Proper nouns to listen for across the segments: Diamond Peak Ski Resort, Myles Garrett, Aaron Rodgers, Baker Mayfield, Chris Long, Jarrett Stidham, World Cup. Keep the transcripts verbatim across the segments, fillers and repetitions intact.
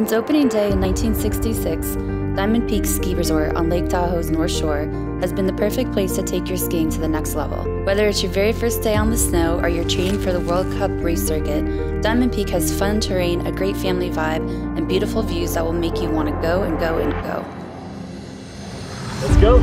Since opening day in nineteen sixty-six, Diamond Peak Ski Resort on Lake Tahoe's North Shore has been the perfect place to take your skiing to the next level. Whether it's your very first day on the snow or you're training for the World Cup race circuit, Diamond Peak has fun terrain, a great family vibe, and beautiful views that will make you want to go and go and go. Let's go!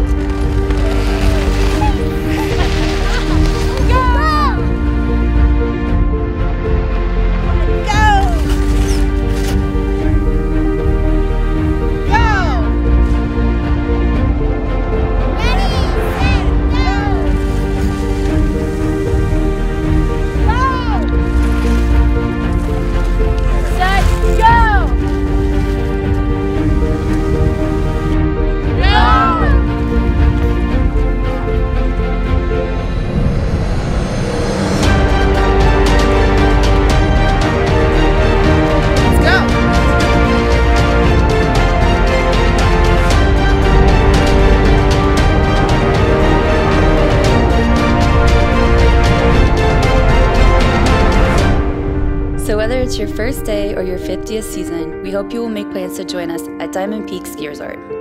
So whether it's your first day or your fiftieth season, we hope you will make plans to join us at Diamond Peak Ski Resort.